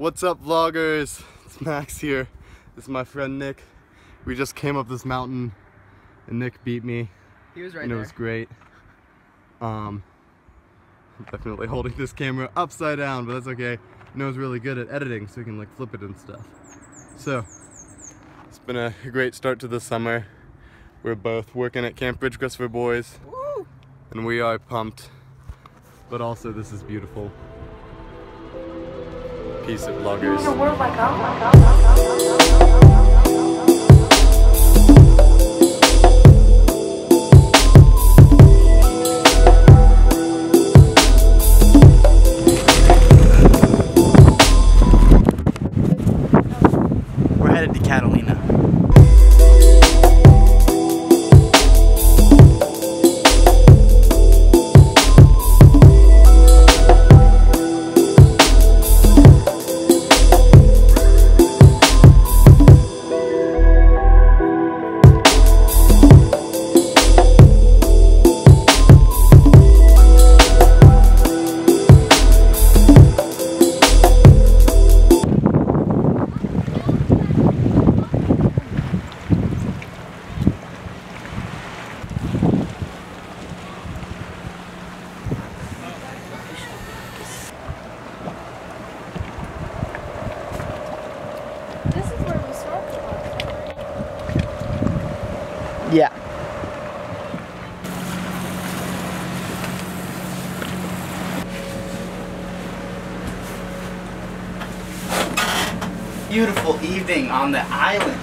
What's up, vloggers? It's Max here. This is my friend Nick. We just came up this mountain and Nick beat me. He was right there. It was great. I'm definitely holding this camera upside down, but that's okay. Noah's really good at editing, so he can like flip it and stuff. So it's been a great start to the summer. We're both working at Camp Ridgecrest for boys. Woo! And we are pumped, but also this is beautiful. Piece of vloggers. We're headed to Catalina. Yeah. Beautiful evening on the island.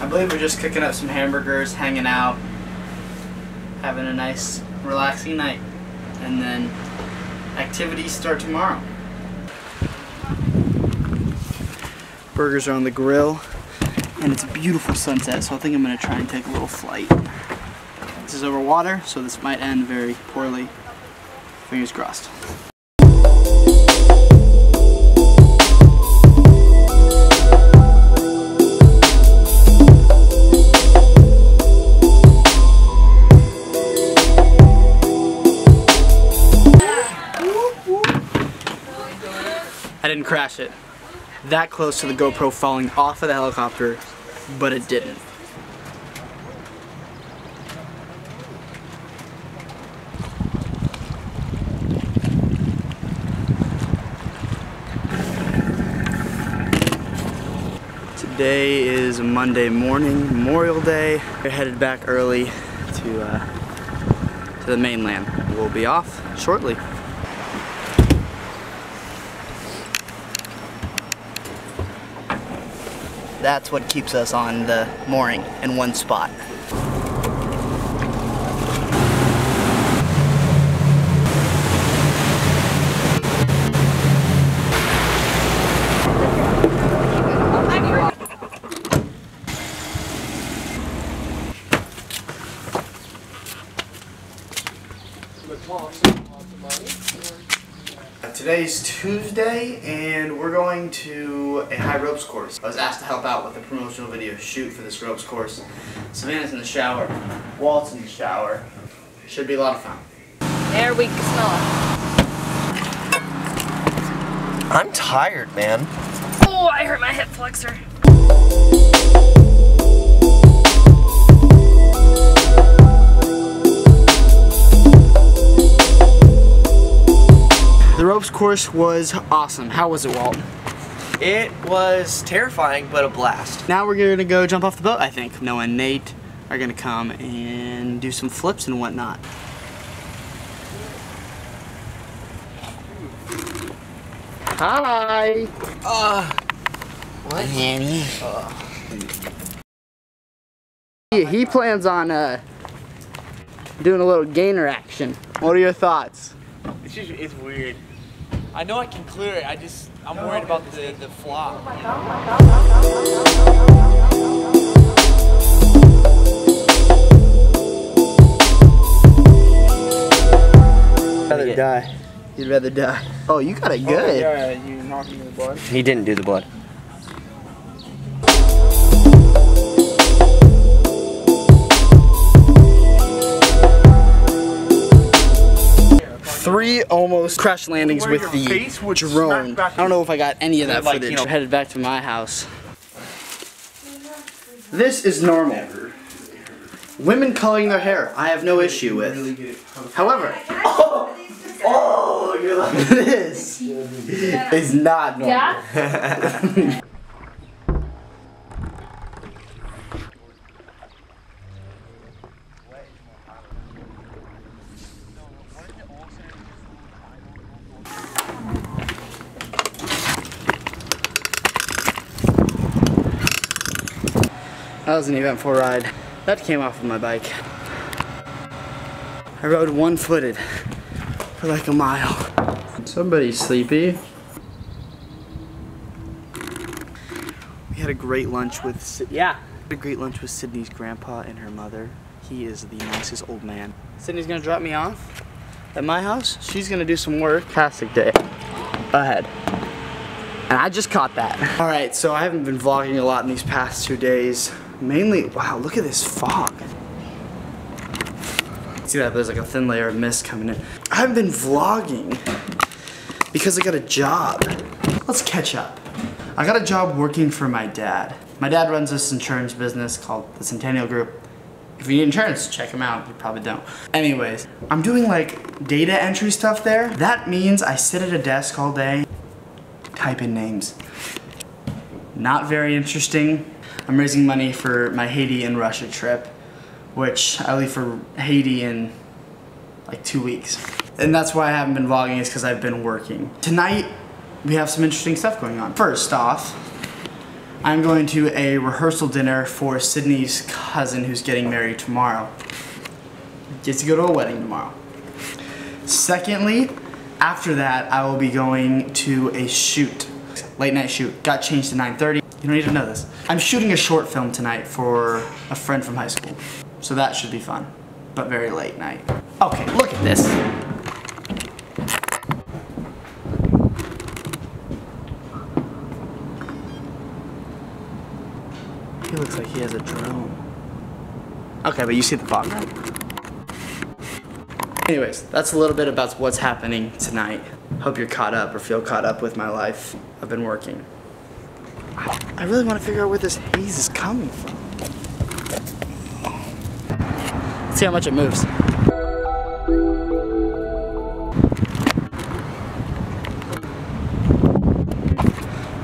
I believe we're just cooking up some hamburgers, hanging out, having a nice, relaxing night. And then activities start tomorrow. Burgers are on the grill. And it's a beautiful sunset, so I think I'm going to try and take a little flight. This is over water, so this might end very poorly. Fingers crossed. I didn't crash it. That close to the GoPro falling off of the helicopter, but it didn't. Today is Monday morning, Memorial Day. We're headed back early to the mainland. We'll be off shortly. That's what keeps us on the mooring in one spot. Today's Tuesday, and we're going to a high ropes course. I was asked to help out with the promotional video shoot for this ropes course. Savannah's in the shower. Walt's in the shower. Should be a lot of fun. There we can smell it. I'm tired, man. Oh, I hurt my hip flexor. The ropes course was awesome. How was it, Walt? It was terrifying, but a blast. Now we're gonna go jump off the boat, I think. Noah and Nate are gonna come and do some flips and whatnot. Hi! What? Annie. He plans on doing a little gainer action. What are your thoughts? It's weird. I know I can clear it, I'm worried about the flop. I'd rather die. You'd rather die. Oh, you got it good. Oh, yeah, you knocked him in the blood. He didn't do the blood. three almost crash landings with the drone. I don't know if I got any of that footage. I'm headed back to my house. This is normal. Women coloring their hair, I have no issue with. However, you're like, this is not normal. Yeah? That was an eventful ride. That came off of my bike. I rode one-footed for like a mile. Somebody's sleepy. We had a great lunch with Sydney's grandpa and her mother. He is the nicest old man. Sydney's gonna drop me off at my house. She's gonna do some work. Fantastic day ahead. And I just caught that. All right, so I haven't been vlogging a lot in these past 2 days. Mainly, wow, look at this fog. See that? There's like a thin layer of mist coming in. I haven't been vlogging because I got a job. Let's catch up. I got a job working for my dad. My dad runs this insurance business called The Centennial Group. If you need insurance, check him out. You probably don't. Anyways, I'm doing like data entry stuff there. That means I sit at a desk all day, type in names. Not very interesting. I'm raising money for my Haiti and Russia trip, which I leave for Haiti in like 2 weeks. And that's why I haven't been vlogging, is because I've been working. Tonight, we have some interesting stuff going on. First off, I'm going to a rehearsal dinner for Sydney's cousin who's getting married tomorrow. Gets to go to a wedding tomorrow. Secondly, after that, I will be going to a shoot. Late night shoot. Got changed to 9:30. You don't need to know this. I'm shooting a short film tonight for a friend from high school. So that should be fun, but very late night. Okay, look at this. He looks like he has a drone. Okay, but you see the fog, right? Anyways, that's a little bit about what's happening tonight. Hope you're caught up or feel caught up with my life. I've been working. I really want to figure out where this haze is coming from. Let's see how much it moves.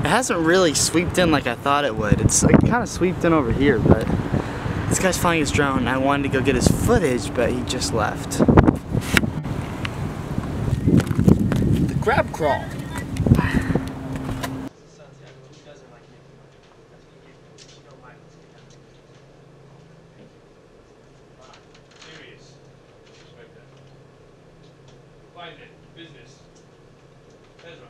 It hasn't really swept in like I thought it would. It's like kind of swept in over here, but this guy's flying his drone and I wanted to go get his footage, but he just left. The crab crawl. Business. That's right.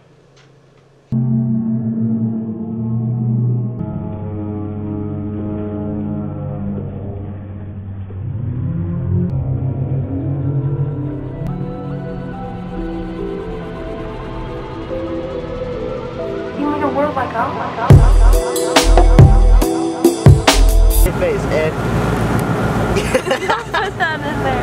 You want to work like Your face, Ed. Put that in there.